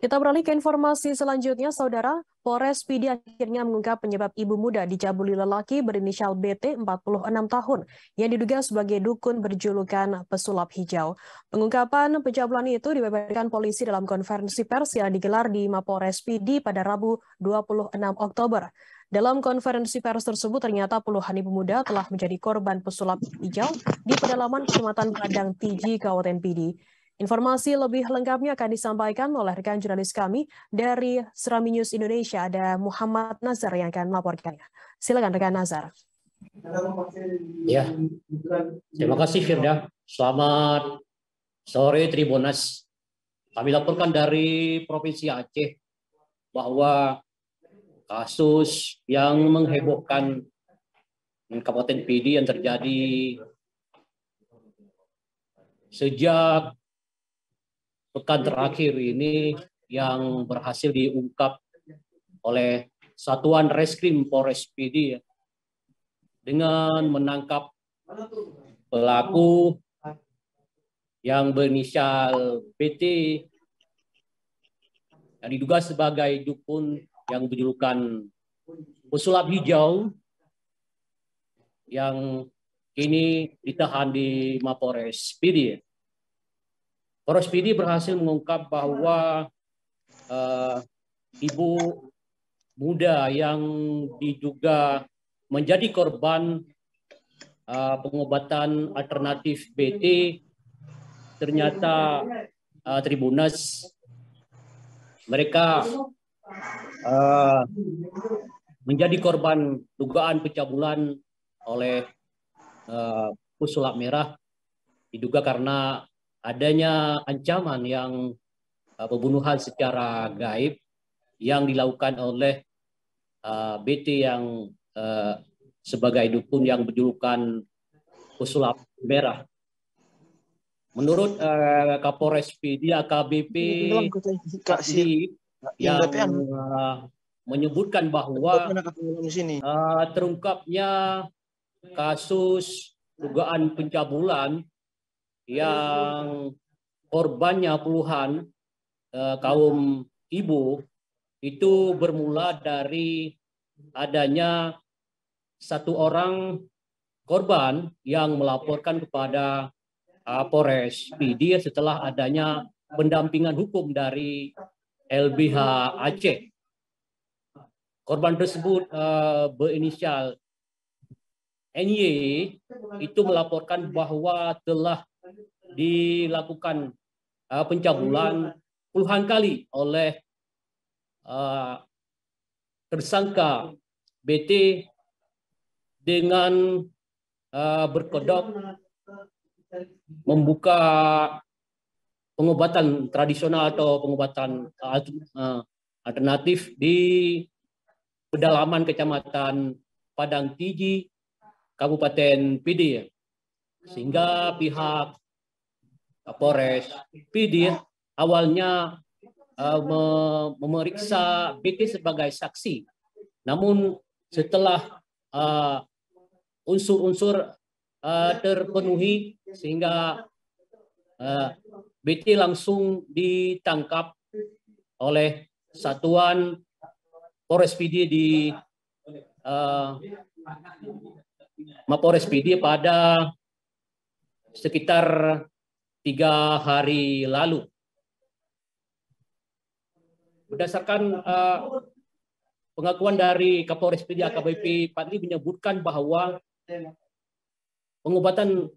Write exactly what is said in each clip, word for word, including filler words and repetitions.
Kita beralih ke informasi selanjutnya, Saudara. Polres Pidie akhirnya mengungkap penyebab ibu muda dicabuli lelaki berinisial B T empat puluh enam tahun yang diduga sebagai dukun berjulukan Pesulap Hijau. Pengungkapan pencabulan itu dibeberkan polisi dalam konferensi pers yang digelar di Mapolres Pidie pada Rabu dua puluh enam Oktober. Dalam konferensi pers tersebut ternyata puluhan ibu muda telah menjadi korban pesulap hijau di pedalaman Kecamatan Padang Tiji, Kabupaten Pidie. Informasi lebih lengkapnya akan disampaikan oleh rekan jurnalis kami dari Seram News Indonesia, ada Muhammad Nazar yang akan melaporkannya. Silakan rekan Nazar. Ya, terima kasih Firda. Selamat sore Tribunnews. Kami laporkan dari Provinsi Aceh bahwa kasus yang menghebohkan Kabupaten Pidie yang terjadi sejak pekan terakhir ini yang berhasil diungkap oleh Satuan Reskrim Polres Pidie dengan menangkap pelaku yang berinisial B T yang diduga sebagai dukun yang berjulukan Pesulap Hijau yang kini ditahan di Mapolres Pidie. Polres Pidie berhasil mengungkap bahwa uh, ibu muda yang diduga menjadi korban uh, pengobatan alternatif B T ternyata uh, Tribunnews mereka Uh, menjadi korban dugaan pencabulan oleh uh, pesulap merah, diduga karena adanya ancaman yang uh, pembunuhan secara gaib yang dilakukan oleh uh, B T yang uh, sebagai dukun yang berjulukan pesulap merah. Menurut uh, Kapolres Pidie A K B P yang uh, menyebutkan bahwa uh, terungkapnya kasus dugaan pencabulan yang korbannya puluhan uh, kaum ibu itu bermula dari adanya satu orang korban yang melaporkan kepada uh, Polres Pidie setelah adanya pendampingan hukum dari L B H Aceh. Korban tersebut uh, berinisial N Y itu melaporkan bahwa telah dilakukan uh, pencabulan puluhan kali oleh uh, tersangka B T dengan uh, berkedok membuka pengobatan tradisional atau pengobatan uh, alternatif di pedalaman Kecamatan Padang Tiji, Kabupaten Pidie, sehingga pihak Kapolres Pidie awalnya uh, memeriksa B T sebagai saksi. Namun setelah unsur-unsur uh, uh, terpenuhi sehingga Uh, B T langsung ditangkap oleh Satuan Polres Pidie di uh, Mapolres Pidie pada sekitar tiga hari lalu. Berdasarkan uh, pengakuan dari Kapolres Pidie A K B P Patli menyebutkan bahwa pengobatan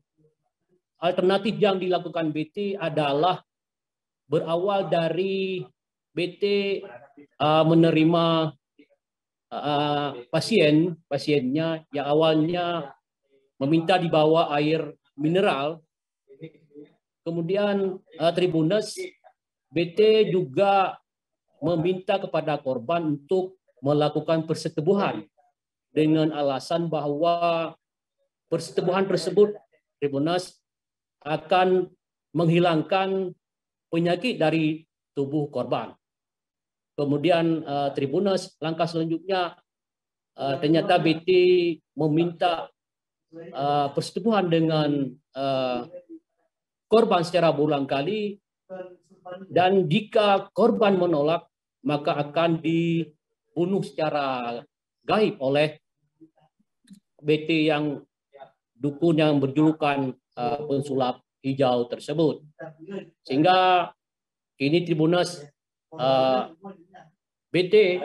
alternatif yang dilakukan B T adalah berawal dari B T uh, menerima uh, pasien, pasiennya yang awalnya meminta dibawa air mineral. Kemudian uh, Tribunnews, B T juga meminta kepada korban untuk melakukan persetubuhan dengan alasan bahwa persetubuhan tersebut Tribunnews akan menghilangkan penyakit dari tubuh korban. Kemudian uh, Tribunnews langkah selanjutnya uh, ternyata B T meminta uh, persetubuhan dengan uh, korban secara berulang kali dan jika korban menolak maka akan dibunuh secara gaib oleh B T yang dukun yang berjulukan uh, Pesulap Hijau tersebut. Sehingga kini Tribunnews uh, B T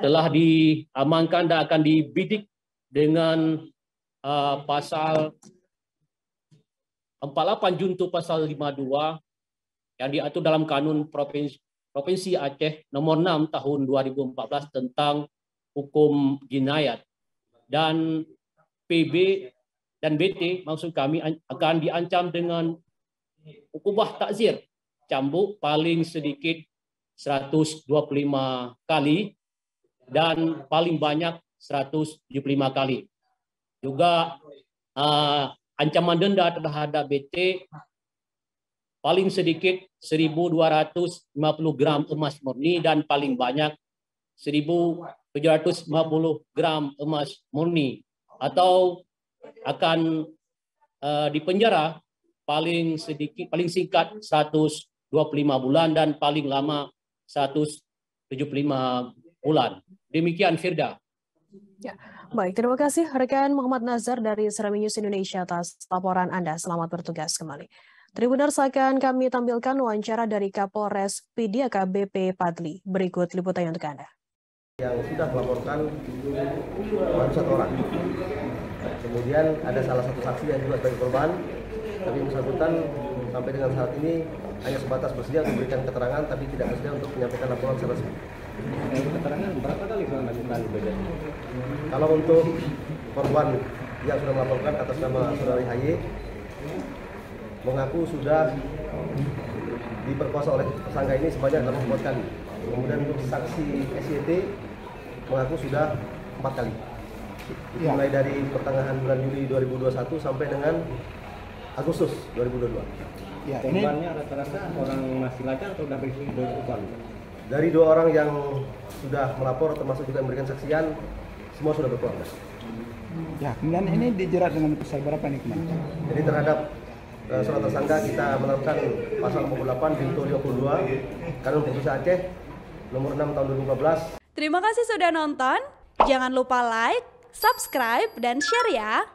telah diamankan dan akan dibidik dengan uh, pasal empat puluh delapan junto pasal lima puluh dua yang diatur dalam kanun Provinsi, Provinsi Aceh nomor enam tahun dua ribu empat belas tentang hukum jinayat, dan P B dan B T maksud kami akan diancam dengan hukuman takzir cambuk paling sedikit seratus dua puluh lima kali dan paling banyak seratus tujuh puluh lima kali. Juga uh, ancaman denda terhadap B T paling sedikit seribu dua ratus lima puluh gram emas murni dan paling banyak seribu tujuh ratus lima puluh gram emas murni, atau akan uh, dipenjara paling sedikit paling singkat seratus dua puluh lima bulan dan paling lama seratus tujuh puluh lima bulan. Demikian Firda. Ya, baik, terima kasih rekan Muhammad Nazar dari Seram News Indonesia atas laporan Anda. Selamat bertugas kembali. Tribunnews, akan kami tampilkan wawancara dari Kapolres Pidie A K B P Patli. Berikut liputannya untuk Anda. Yang sudah melaporkan baru satu orang. Kemudian ada salah satu saksi yang juga sebagai korban, tapi bersangkutan sampai dengan saat ini hanya sebatas bersedia memberikan keterangan, tapi tidak bersedia untuk menyampaikan laporan secara resmi. Keterangan berapa kali melakukan kejadian? Kalau untuk korban yang sudah melaporkan atas nama saudari Haye, mengaku sudah diperkosa oleh tersangka ini sebanyak enam kali. Kemudian untuk saksi S Y T mengaku sudah empat kali. Ya. Mulai dari pertengahan bulan Juli dua ribu dua puluh satu sampai dengan Agustus dua ribu dua puluh dua. Ya, ini rata-rata orang masih lancar atau dari dua orang? Dari dua orang yang sudah melapor termasuk juga memberikan saksian, semua sudah berkeluarga. Ya, kemudian ini dijerat dengan pasal berapa nih kemarin? Jadi terhadap uh, surat tersangka kita menerapkan pasal empat puluh delapan junto lima puluh dua Kanun Provinsi Aceh nomor enam tahun dua ribu empat belas. Terima kasih sudah nonton. Jangan lupa like, subscribe, dan share ya!